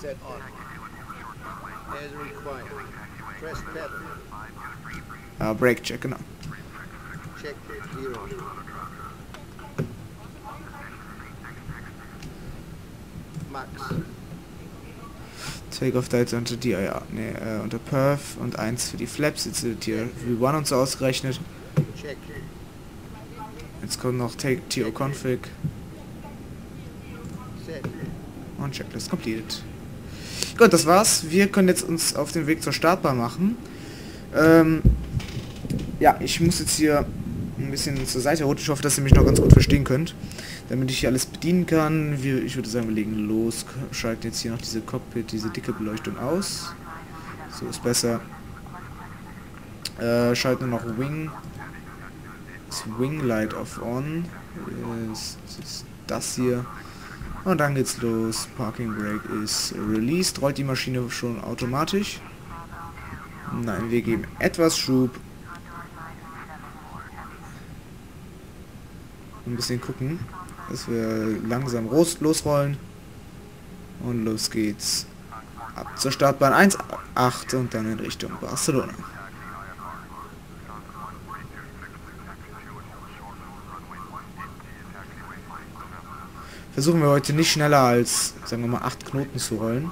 set off. As required. Press pedal. Brake check, genau. Check zero. Max. Takeoff da jetzt unter die, unter Perf und 1 für die Flaps, jetzt wird hier V1 und so ausgerechnet. Jetzt kommt noch TO Config. Und Checklist completed. Gut, das war's. Wir können jetzt uns auf den Weg zur Startbahn machen. Ja, ich muss jetzt hier ein bisschen zur Seite rutschen. Ich hoffe, dass ihr mich noch ganz gut verstehen könnt, damit ich hier alles bedienen kann. Ich würde sagen, wir legen los. Schalten jetzt hier noch diese Cockpit, diese dicke Beleuchtung aus. So ist besser. Schalten wir noch Wing. Das Wing Light off on. Ist das hier. Und dann geht's los. Parking Brake ist released. Rollt die Maschine schon automatisch? Nein, wir geben etwas Schub. Ein bisschen gucken, dass wir langsam losrollen. Und los geht's. Ab zur Startbahn 1.8 und dann in Richtung Barcelona. Versuchen wir heute nicht schneller als, sagen wir mal, 8 Knoten zu rollen.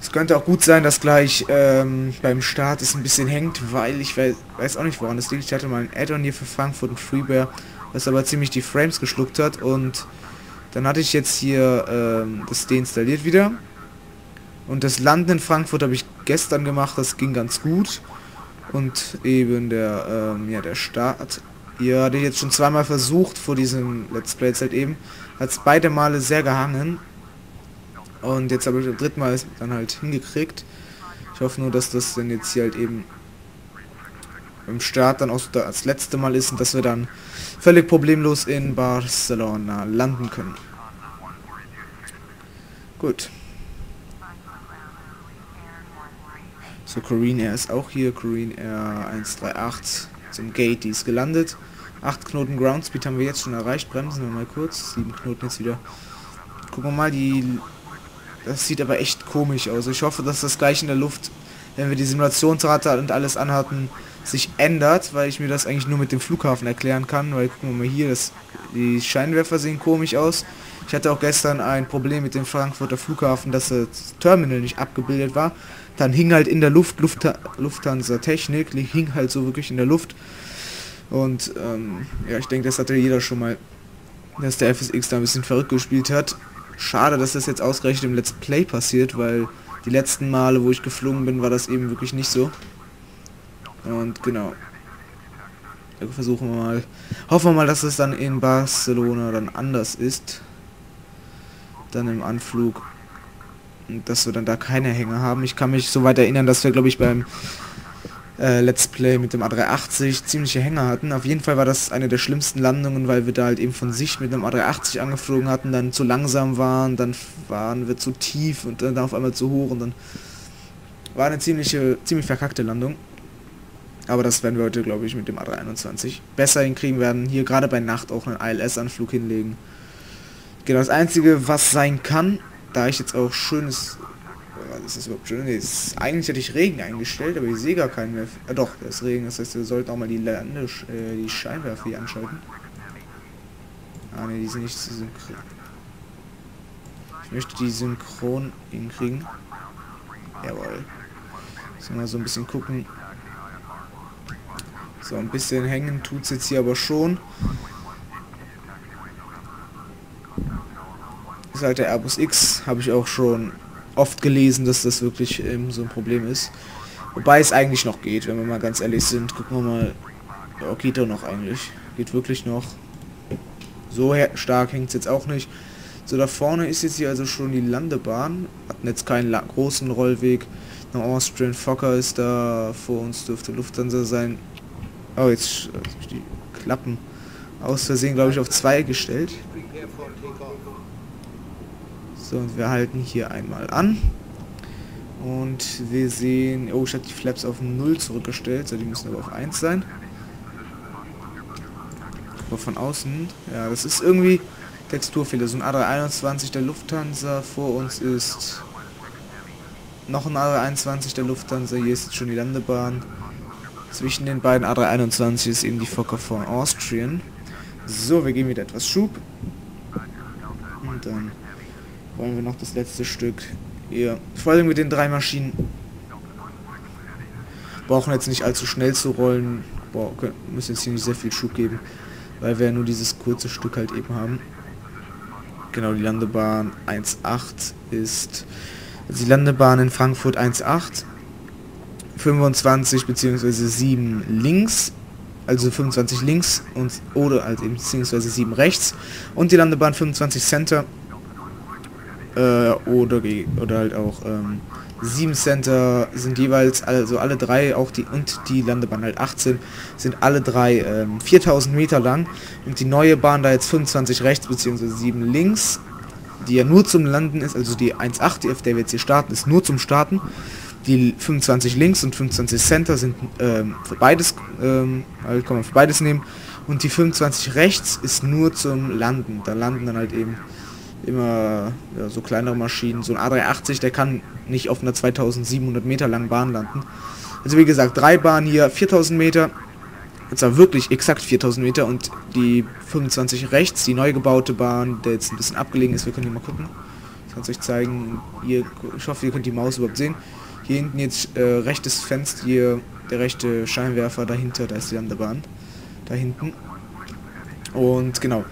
Es könnte auch gut sein, dass gleich beim Start es ein bisschen hängt, weil ich weiß auch nicht, woran das liegt. Ich hatte mal ein Add-on hier für Frankfurt und Freeware, was aber ziemlich die Frames geschluckt hat. Und dann hatte ich jetzt hier das deinstalliert wieder. Und das Landen in Frankfurt habe ich gestern gemacht, das ging ganz gut. Und eben der, der Start. Hier hatte ich jetzt schon zweimal versucht, vor diesem Let's Play halt eben. Hat es beide Male sehr gehangen. Und jetzt habe ich beim dritten Mal dann halt hingekriegt. Ich hoffe nur, dass das dann jetzt hier halt eben im Start dann auch so das letzte Mal ist und dass wir dann völlig problemlos in Barcelona landen können. Gut. So, Korean Air ist auch hier, Korean Air 138 zum Gate, die ist gelandet. 8 Knoten Ground Speed haben wir jetzt schon erreicht, bremsen wir mal kurz, 7 Knoten jetzt wieder. Gucken wir mal, das sieht aber echt komisch aus. Ich hoffe, dass das gleich in der Luft, wenn wir die Simulationsrate und alles anhatten, sich ändert, weil ich mir das eigentlich nur mit dem Flughafen erklären kann, weil gucken wir mal hier, die Scheinwerfer sehen komisch aus. Ich hatte auch gestern ein Problem mit dem Frankfurter Flughafen, dass das Terminal nicht abgebildet war. Dann hing halt in der Lufthansa Technik, hing halt so wirklich in der Luft. Und ja, ich denke, das hatte jeder schon mal, dass der FSX da ein bisschen verrückt gespielt hat. Schade, dass das jetzt ausgerechnet im Let's Play passiert, weil die letzten Male, wo ich geflogen bin, war das eben wirklich nicht so. Und genau. Versuchen wir mal. Hoffen wir mal, dass es dann in Barcelona dann anders ist. Dann im Anflug. Dass wir dann da keine Hänge haben. Ich kann mich so weit erinnern, dass wir, glaube ich, beim Let's Play mit dem A380 ziemliche Hänger hatten. Auf jeden Fall war das eine der schlimmsten Landungen, weil wir da halt eben von Sicht mit einem A380 angeflogen hatten, dann zu langsam waren, dann waren wir zu tief und dann auf einmal zu hoch und dann war eine ziemlich verkackte Landung. Aber das werden wir heute, glaube ich, mit dem A321 besser hinkriegen werden. Hier gerade bei Nacht auch einen ILS-Anflug hinlegen. Genau, das Einzige, was sein kann, da ich jetzt auch schönes... Ist das überhaupt schön? Nee, eigentlich hätte ich Regen eingestellt, aber ich sehe gar keinen mehr. Doch, das ist Regen, das heißt, wir sollten auch mal die Scheinwerfer hier anschalten. Ah ne, die sind nicht synchron. Ich möchte die synchron hinkriegen. Jawohl. Müssen wir mal so ein bisschen gucken. So, ein bisschen hängen tut es jetzt hier aber schon. Seit der Airbus X habe ich auch schon oft gelesen, dass das wirklich so ein Problem ist. Wobei es eigentlich noch geht, wenn wir mal ganz ehrlich sind. Gucken wir mal. Ja, geht doch noch eigentlich. Geht wirklich noch. So stark hängt es jetzt auch nicht. So, da vorne ist jetzt hier also schon die Landebahn. Hatten jetzt keinen großen Rollweg. Eine Austrian Fokker ist da. Vor uns dürfte Lufthansa sein. Oh, jetzt habe ich die Klappen aus Versehen, glaube ich, auf 2 gestellt. So, und wir halten hier einmal an. Und wir sehen... Oh, ich habe die Flaps auf 0 zurückgestellt. So, die müssen aber auf 1 sein. Aber von außen, ja, das ist irgendwie Texturfehler. So ein A321 der Lufthansa, vor uns ist noch ein A321 der Lufthansa, hier ist jetzt schon die Landebahn. Zwischen den beiden A321 ist eben die Fokker von Austrian. So, wir geben wieder etwas Schub. Und dann wollen wir noch das letzte Stück. Ja, vor allem mit den drei Maschinen brauchen jetzt nicht allzu schnell zu rollen. Boah, okay, müssen jetzt hier nicht sehr viel Schub geben, weil wir ja nur dieses kurze Stück halt eben haben. Genau, die Landebahn 1.8 ist... Also die Landebahn in Frankfurt 1.8. 25 bzw. 7 links, also 25 links und oder halt eben bzw. 7 rechts, und die Landebahn 25 Center oder halt auch 7 Center sind jeweils, also alle drei, auch die und die Landebahn halt 18 sind alle drei 4000 Meter lang, und die neue Bahn da jetzt 25 rechts bzw. 7 links, die ja nur zum Landen ist, also die 1.8, auf der wir jetzt hier starten, ist nur zum Starten. Die 25 links und 25 Center sind für beides, also kann man für beides nehmen, und die 25 rechts ist nur zum Landen. Da landen dann halt eben immer, ja, so kleinere Maschinen. So ein A380, der kann nicht auf einer 2700 Meter langen Bahn landen. Also wie gesagt, drei Bahnen hier, 4000 Meter, und zwar wirklich exakt 4000 Meter, und die 25 rechts, die neu gebaute Bahn, der jetzt ein bisschen abgelegen ist, wir können hier mal gucken. Ich kann es euch zeigen, ich hoffe, ihr könnt die Maus überhaupt sehen. Hier hinten jetzt rechtes Fenster, hier der rechte Scheinwerfer dahinter, da ist die Landebahn, da hinten. Und genau,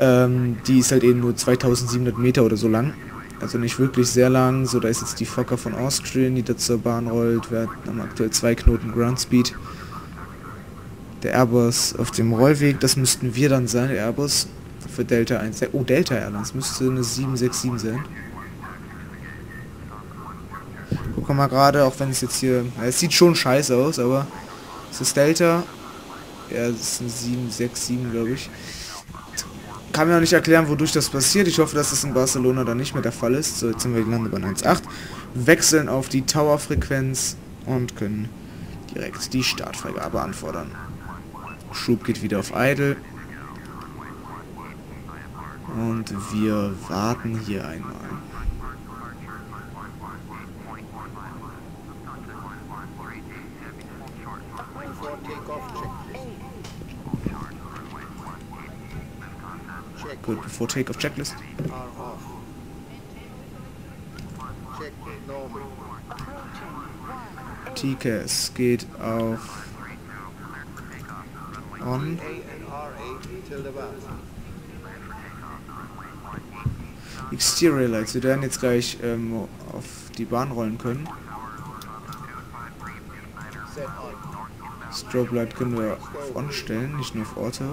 die ist halt eben nur 2700 Meter oder so lang, also nicht wirklich sehr lang. So, da ist jetzt die Fokker von Austrian, die da zur Bahn rollt, wir haben aktuell 2 Knoten Ground Speed. Der Airbus auf dem Rollweg, das müssten wir dann sein, der Airbus für Delta 1, oh Delta Airlines, müsste eine 767 sein. Gucken wir mal gerade, auch wenn es jetzt hier... Ja, es sieht schon scheiße aus, aber... Es ist Delta. Ja, es ist ein 767, glaube ich. Kann mir auch nicht erklären, wodurch das passiert. Ich hoffe, dass es in Barcelona dann nicht mehr der Fall ist. So, jetzt sind wir die Landebahn 1.8. Wechseln auf die Tower-Frequenz und können direkt die Startfreigabe anfordern. Schub geht wieder auf Idle. Und wir warten hier einmal. Gut, bevor Takeoff Checklist. TKS geht auf On. Exterior Lights, wir werden jetzt gleich auf die Bahn rollen können. Strobe Light können wir auf On stellen, nicht nur auf Auto.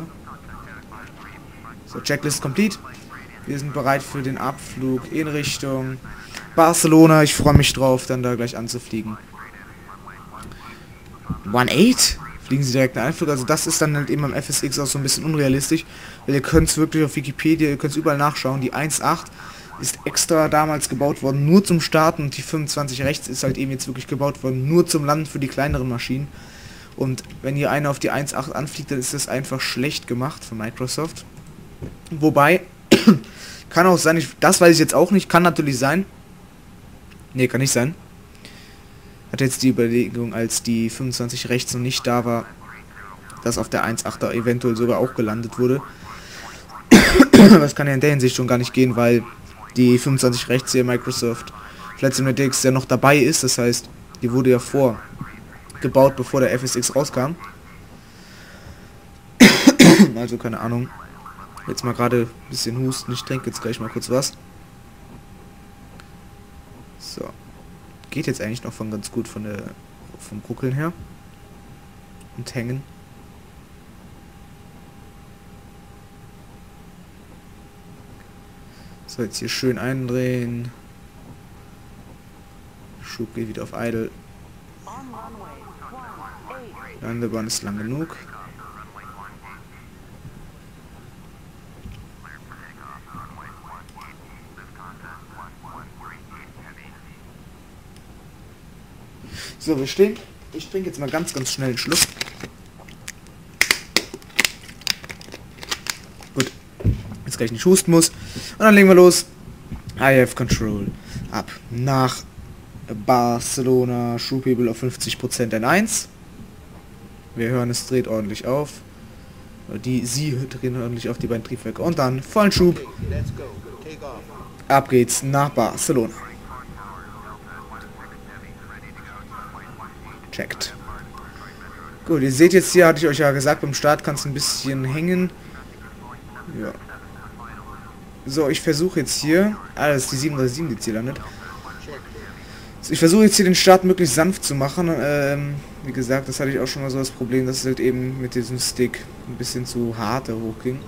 So, Checklist complete. Wir sind bereit für den Abflug in Richtung Barcelona. Ich freue mich drauf, dann da gleich anzufliegen. 1-8? Fliegen Sie direkt einen Einflug? Also das ist dann halt eben am FSX auch so ein bisschen unrealistisch, weil ihr könnt es wirklich auf Wikipedia, ihr könnt es überall nachschauen. Die 1.8 ist extra damals gebaut worden, nur zum Starten, und die 25 rechts ist halt eben jetzt wirklich gebaut worden, nur zum Landen für die kleineren Maschinen. Und wenn hier einer auf die 1.8 anfliegt, dann ist das einfach schlecht gemacht von Microsoft. Wobei, kann auch sein, das weiß ich jetzt auch nicht, kann natürlich sein. Ne, kann nicht sein. Hat jetzt die Überlegung, als die 25 rechts noch nicht da war, dass auf der 1.8er eventuell sogar auch gelandet wurde. Das kann ja in der Hinsicht schon gar nicht gehen, weil die 25 rechts hier Microsoft Flight Simulator X ja noch dabei ist. Das heißt, die wurde ja vorgebaut, bevor der FSX rauskam. Also keine Ahnung. Jetzt mal gerade ein bisschen husten, ich trinke jetzt gleich mal kurz was. So. Geht jetzt eigentlich noch von ganz gut von der vom Kuckeln her. Und hängen. So, jetzt hier schön eindrehen. Schub geht wieder auf Idle. Landebahn ist lang genug. So, wir stehen. Ich trinke jetzt mal ganz, ganz schnell einen Schluck. jetzt gleich nicht husten muss. Und dann legen wir los. I have control. Ab nach Barcelona. Shoepable auf 50% N1. Wir hören, es dreht ordentlich auf. Sie drehen ordentlich auf die beiden Triebwerke. Und dann vollen Schub. Ab geht's nach Barcelona. Checkt. Gut, ihr seht jetzt hier, hatte ich euch ja gesagt, beim Start kann es ein bisschen hängen. Ja. So, ich versuche jetzt hier... Ah, das ist die 737, die jetzt hier landet. So, ich versuche jetzt hier den Start möglichst sanft zu machen. Wie gesagt, das hatte ich auch schon mal so das Problem, dass es halt eben mit diesem Stick ein bisschen zu hart hochging.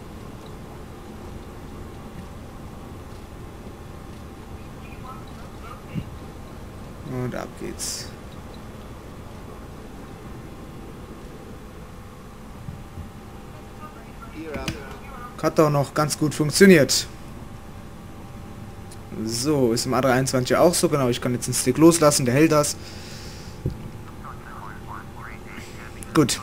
Und ab geht's. Hat doch noch ganz gut funktioniert. So, ist im A321 ja auch so, genau. Ich kann jetzt den Stick loslassen, der hält das. Gut.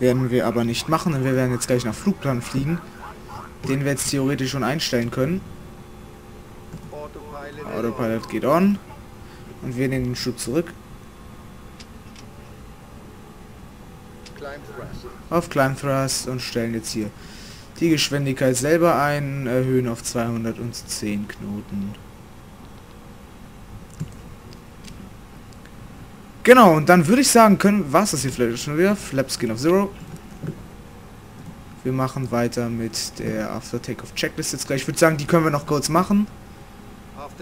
Werden wir aber nicht machen, denn wir werden jetzt gleich nach Flugplan fliegen, den wir jetzt theoretisch schon einstellen können. Autopilot geht on. Und wir nehmen den Schub zurück. Auf Climb Thrust und stellen jetzt hier die Geschwindigkeit selber ein, erhöhen auf 210 Knoten. Genau, und dann würde ich sagen, war es das hier vielleicht schon wieder. Flaps gehen auf 0. Wir machen weiter mit der After Takeoff Checklist jetzt gleich. Ich würde sagen, die können wir noch kurz machen.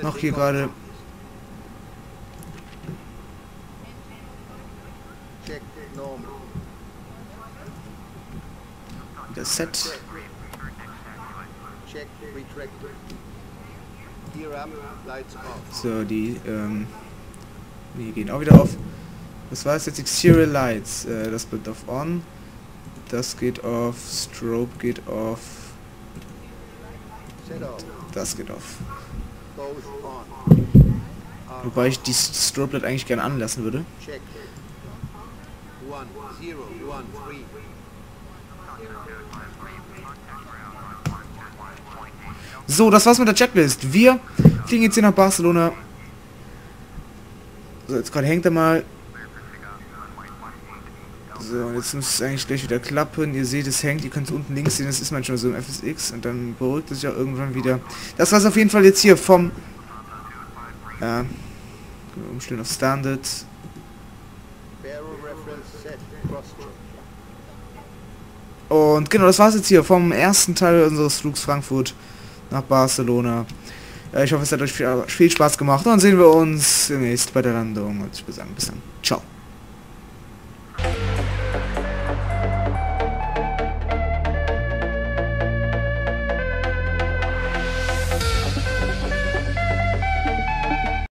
Noch hier gerade... Das Set. So, die gehen auch wieder auf. Das war jetzt Exterior Lights. Das bleibt auf On. Das geht auf. Strobe geht auf. Das geht auf. Wobei ich die Strobe Light eigentlich gerne anlassen würde. So, das war's mit der Checklist. Wir fliegen jetzt hier nach Barcelona. So, jetzt gerade hängt er mal. So, und jetzt müsste es eigentlich gleich wieder klappen. Ihr seht, es hängt. Ihr könnt es unten links sehen. Das ist manchmal so im FSX. Und dann beruhigt es ja irgendwann wieder. Das war's auf jeden Fall jetzt hier vom... umstellen auf Standard. Und genau, das war's jetzt hier vom ersten Teil unseres Flugs Frankfurt nach Barcelona. Ich hoffe, es hat euch viel Spaß gemacht. Dann sehen wir uns demnächst bei der Landung. Und ich würde sagen, bis dann. Ciao.